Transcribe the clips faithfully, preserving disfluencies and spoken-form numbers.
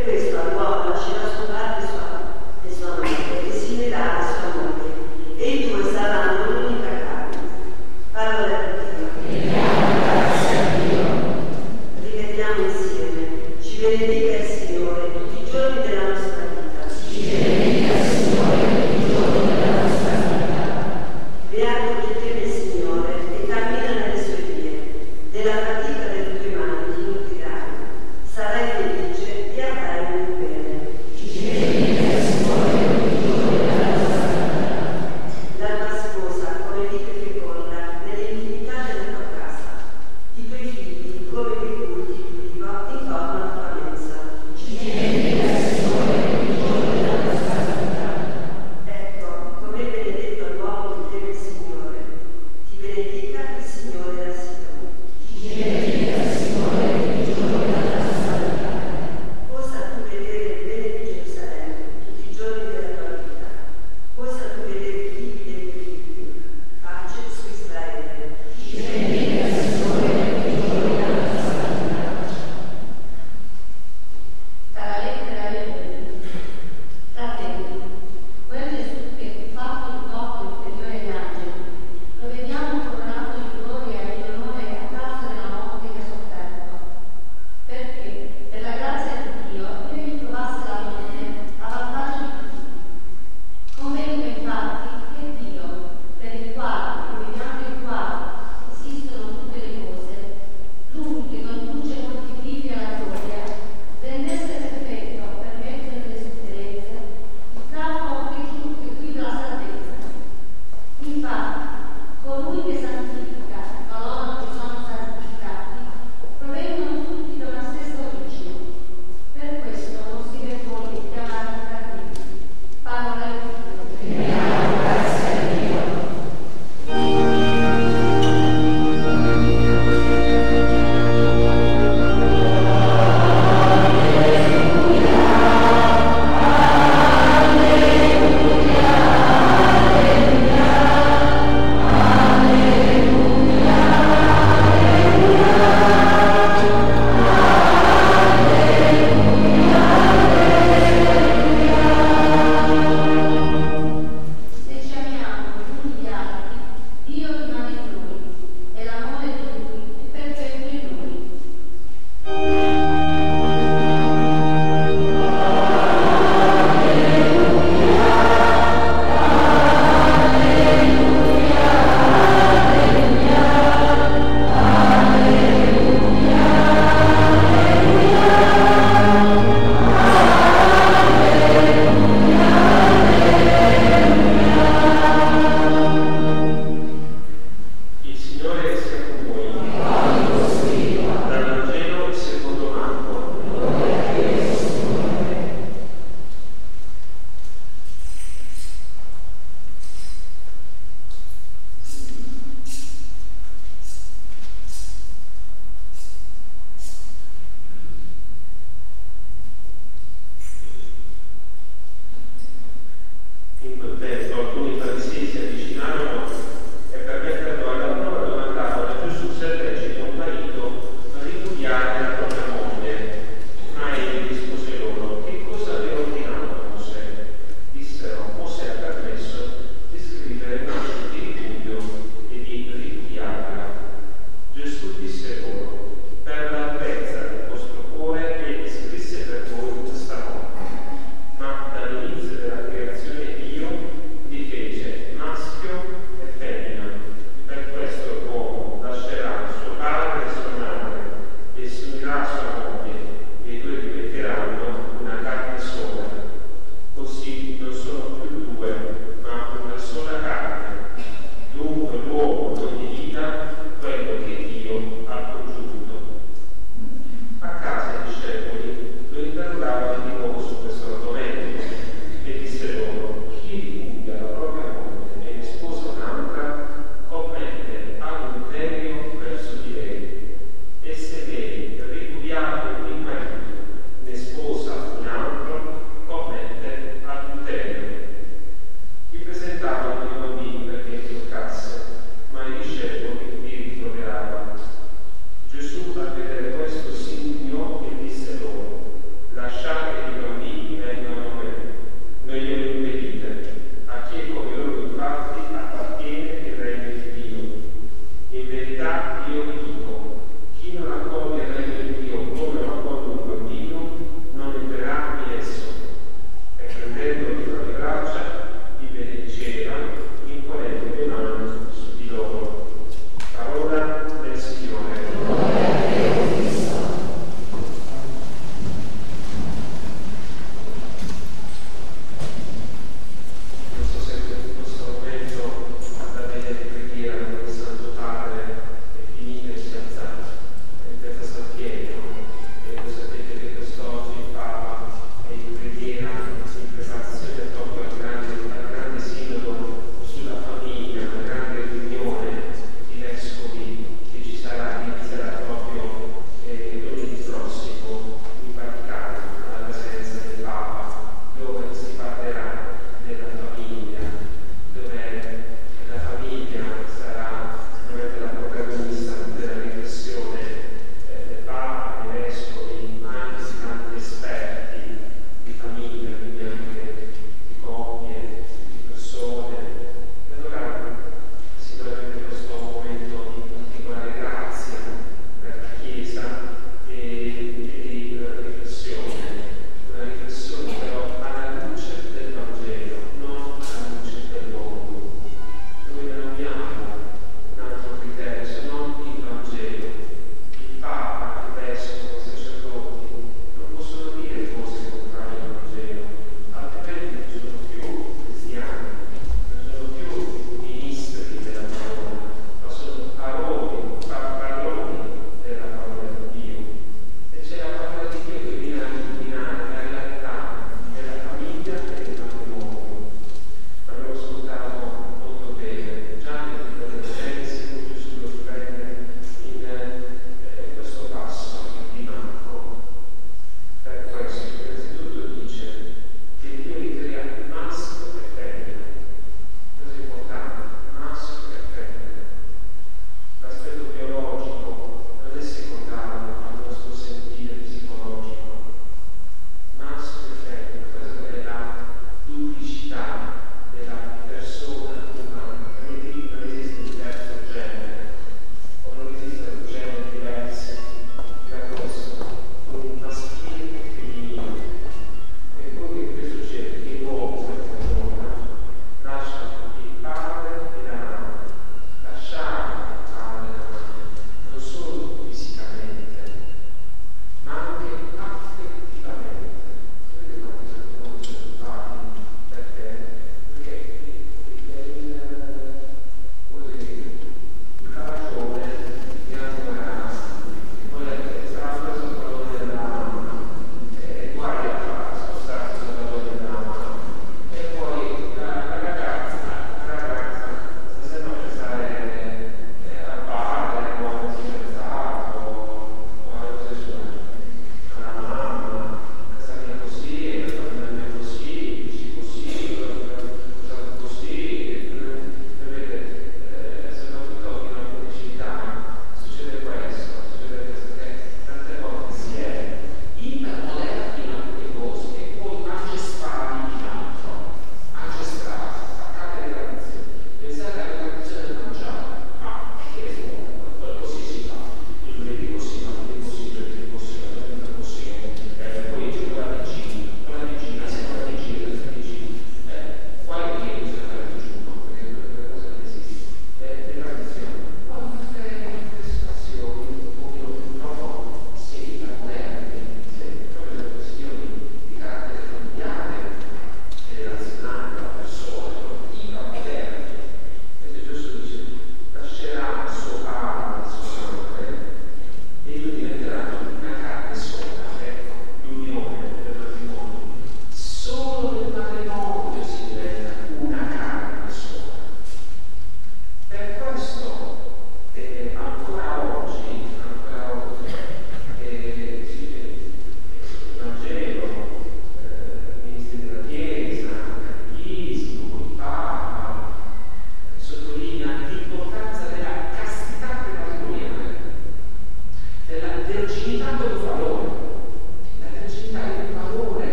Come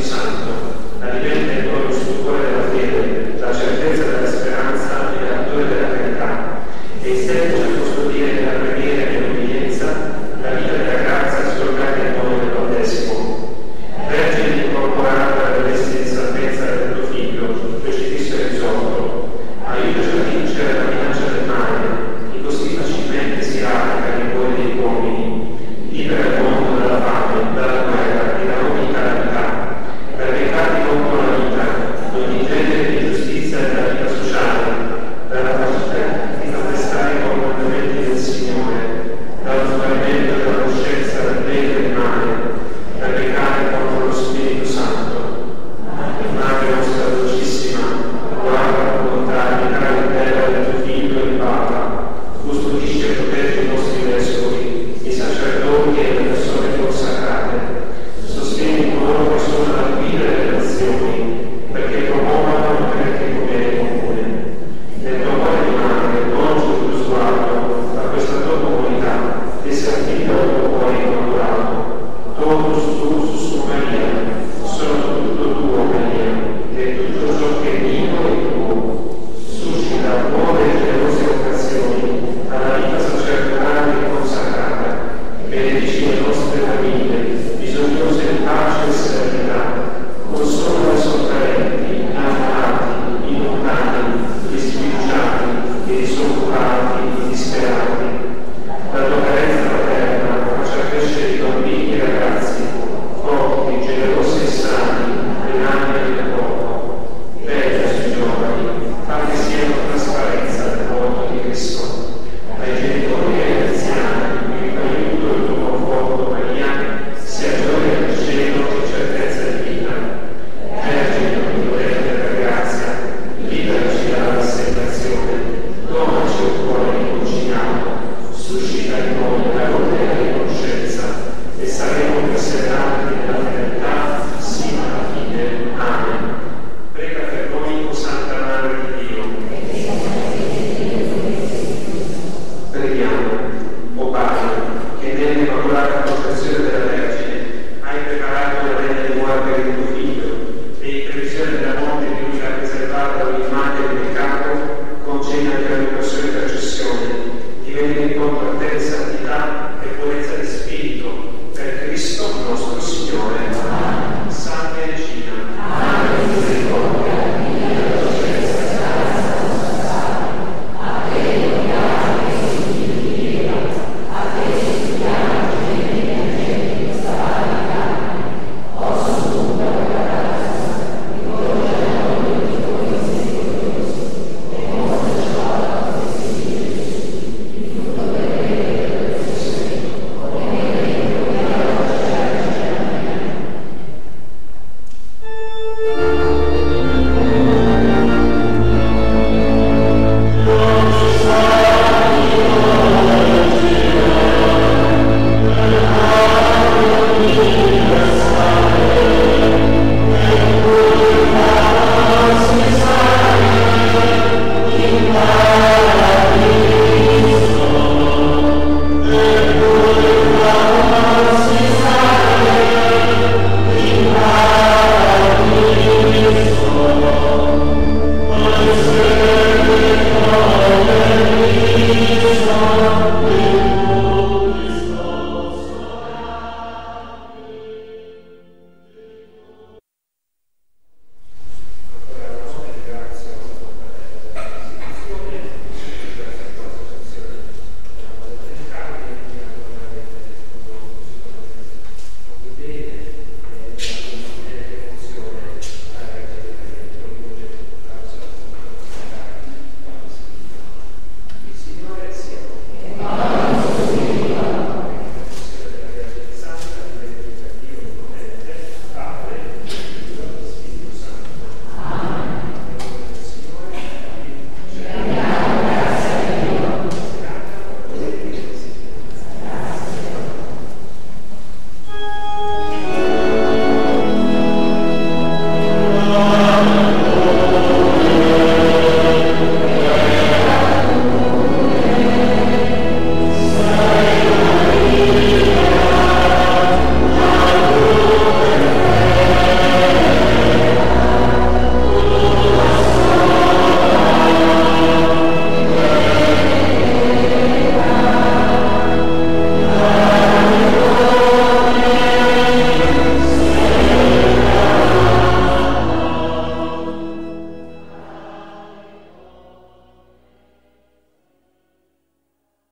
Santo, alimenta in noi il stupore della fede, la certezza della